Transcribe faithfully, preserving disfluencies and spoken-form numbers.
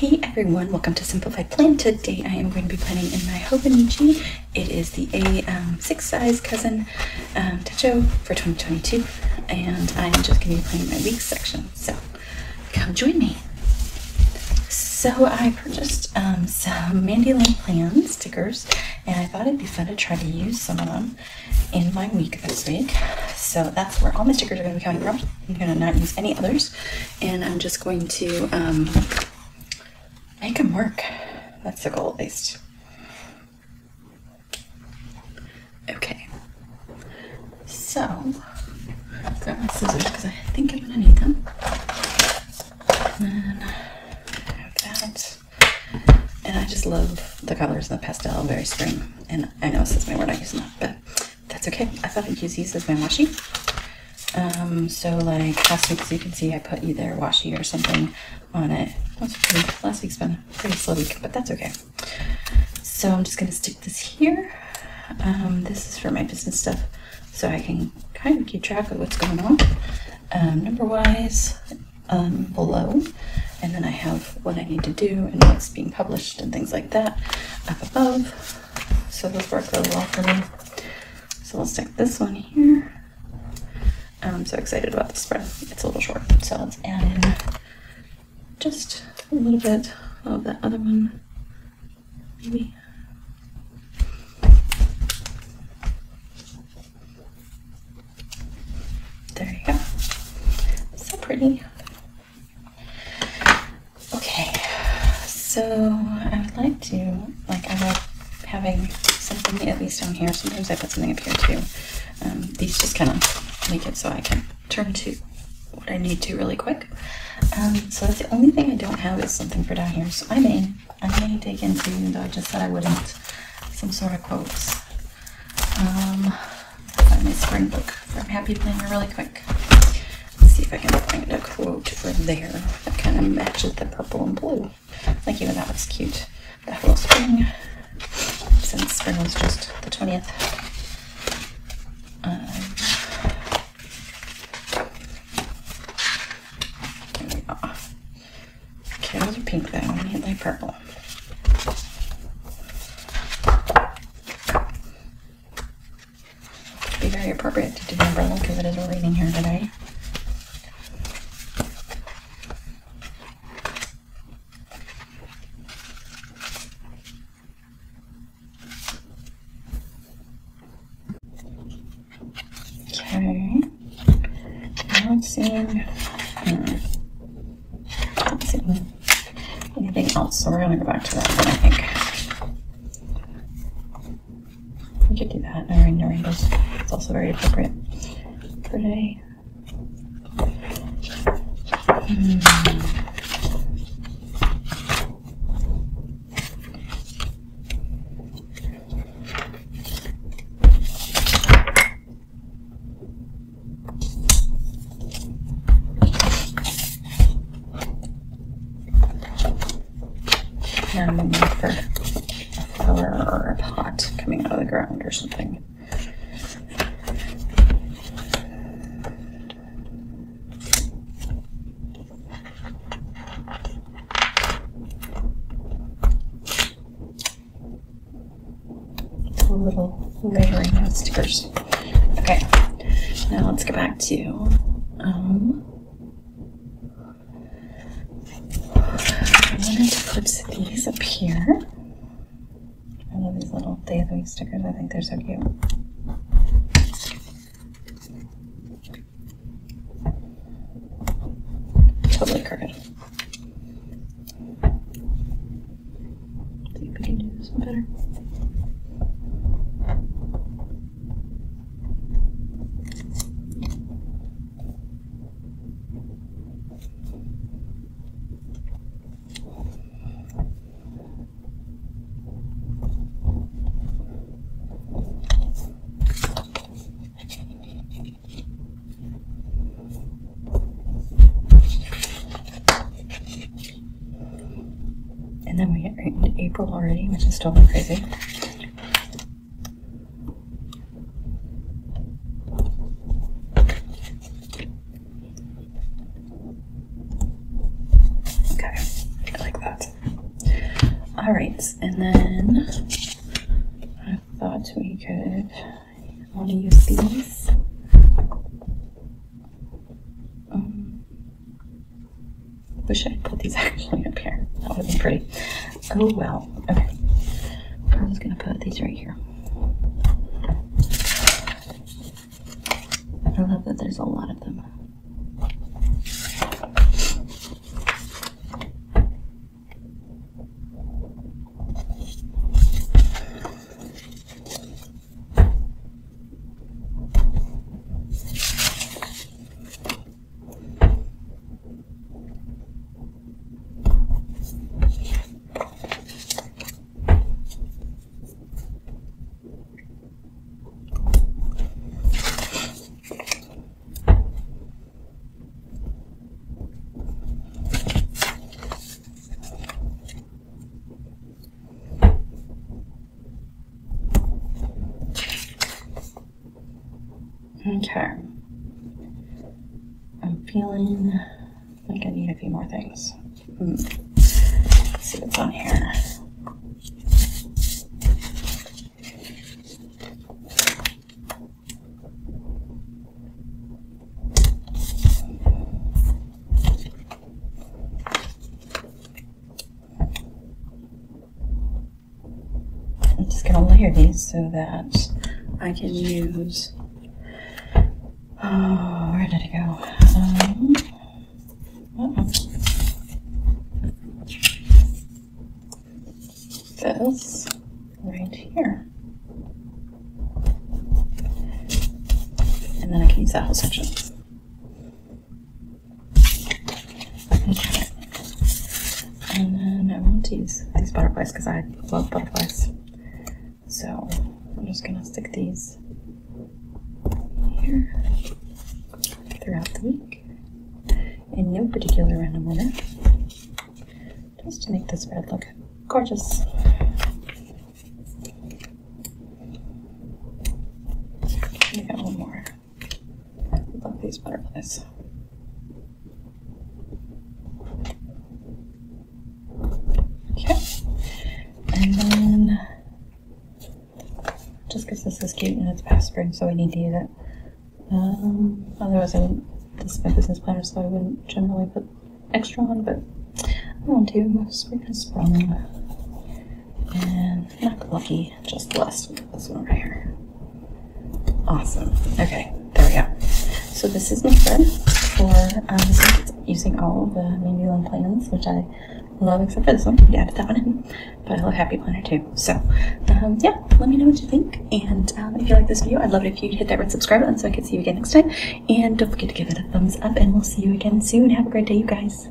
Hey everyone, welcome to Simplified Plan. Today I am going to be planning in my Hobonichi. It is the A six size cousin um, Techo for twenty twenty-two, and I'm just going to be planning my week section, so come join me. So I purchased um, some Mandy Lane Plan stickers, and I thought it'd be fun to try to use some of them in my week this week. So that's where all my stickers are going to be coming from. I'm going to not use any others, and I'm just going to um, make them work. That's the goal, at least. Okay. So, I've got my scissors because I think I'm going to need them. And then I have that. And I just love the colors and the pastel, very spring. And I know this is my word I use enough, but that's okay. I thought I'd use these as my washi. Um, so like last week, as you can see, I put either washi or something on it. That's pretty, last week's been a pretty slow week, but that's okay. So I'm just going to stick this here. Um, this is for my business stuff, so I can kind of keep track of what's going on, um, number-wise, um, below. And then I have what I need to do and what's being published and things like that up above. So those work really well for me. So we'll stick this one here. I'm so excited about this spread. It's a little short, so let's add in just a little bit of that other one, maybe. There you go. So pretty. Okay, so I would like to, like I like having something at least down here. Sometimes I put something up here too. Um, these just kind of make it so I can turn to what I need to really quick. Um, so that's the only thing I don't have is something for down here. So I may, I may dig into, even though I just said I wouldn't, some sort of quotes. Um, I found my spring book from Happy Planner really quick. Let's see if I can find a quote for there that kind of matches the purple and blue. Like even that was cute. That whole spring, since spring was just the twentieth. Um, Pink though, I need like purple. It'd be very appropriate to do the umbrella because it is raining here today. Okay. Now it's seeing. Hmm. Anything else? So we're gonna go back to that one, I think. We could do that. No rain, no rainbows. It's also very appropriate for today. Mm. I'm going to look for a flower or a pot coming out of the ground or something. A little layering of stickers. Okay, now let's get back to um, put these up here. I love these little Day of the Week stickers. I think they're so cute. Totally crooked. See if we can do this one better. Then we get right into April already, which is totally crazy. Okay, I like that. All right, and then I thought we could, I want to use these. Um, wish I'd put these actually up here. That would be pretty. Oh well. Okay. I'm just gonna put these right here. I love that there's a lot of them. Okay, I'm feeling like I need a few more things. Mm. Let's see what's on here. I'm just gonna layer these so that I can use. Oh, where did it go? Um, uh-oh. This right here. And then I can use that whole section. Okay. And then I want to use these butterflies because I love butterflies. So I'm just going to stick these here throughout the week in no particular random order, just to make this spread look gorgeous. We got one more. I love these butterflies. Okay, and then just because this is cute and it's past spring, so we need to use it. Um, otherwise I wouldn't, this is my business planner, so I wouldn't generally put extra on, but I want to. Spring has sprung. And not lucky, just blessed with this one right here. Awesome. Okay, there we go. So this is my spread for um, using all of the Mandy Lane plans, which I love except for this one. We added that one in, but I love Happy Planner too. So um, yeah, let me know what you think. And um, if you like this video, I'd love it if you'd hit that red subscribe button so I can see you again next time. And don't forget to give it a thumbs up, and we'll see you again soon. Have a great day, you guys.